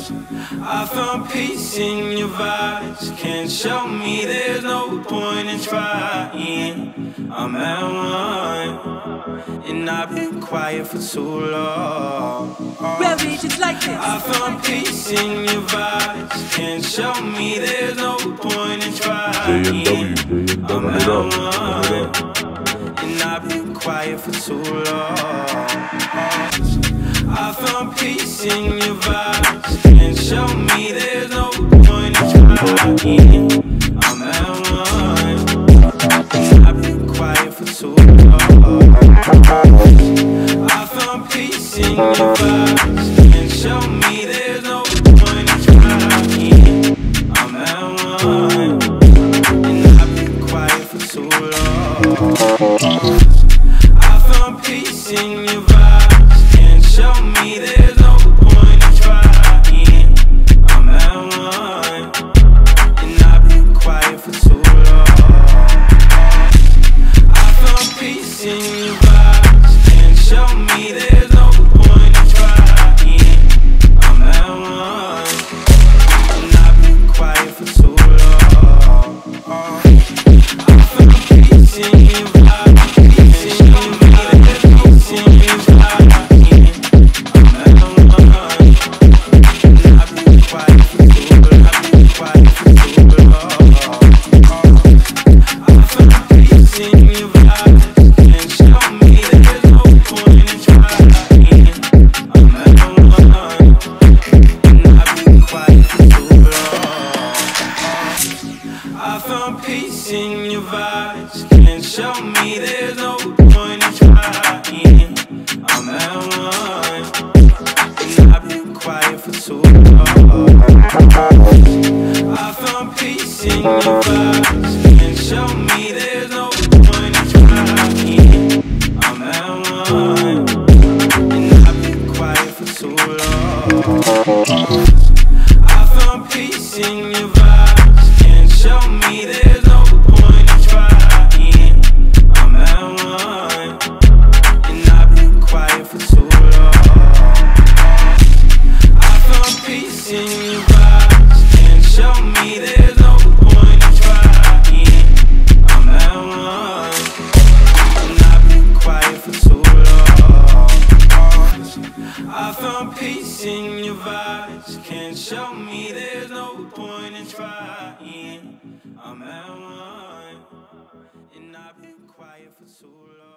eyes. I found peace in your vibes. Can't show me there's no point in trying. I'm at one, and I've been quiet for too long. Like this. I found peace in your vibes. Can't show me there's no point in trying. I'm at one, and I've been quiet for too long. I found peace in your vibes. Can't show me there's no point in trying. I'm at one, I've been quiet for too long. I found peace in your vibes. Can't show me there's no point in trying. I'm at one, and I've been quiet for too long. I found peace in your vibes. Show me there's no point in trying. I'm at one, and I've been quiet for too long. I found peace in your vibes. Can't show me there's no point in trying. I'm at one, and I've been quiet for too long. I found peace in your vibes. Can't show me there's no point in trying. I'm at one, and I've been quiet for too long. I found peace in your vibes. Can't show me there's no point in trying. I'm at one, and I've been quiet for too long. I found peace in your vibes. Can't show me there's no point in trying. I found peace in your vibes. Can't show me there's no point in trying. I'm at one, and I've been quiet for too long.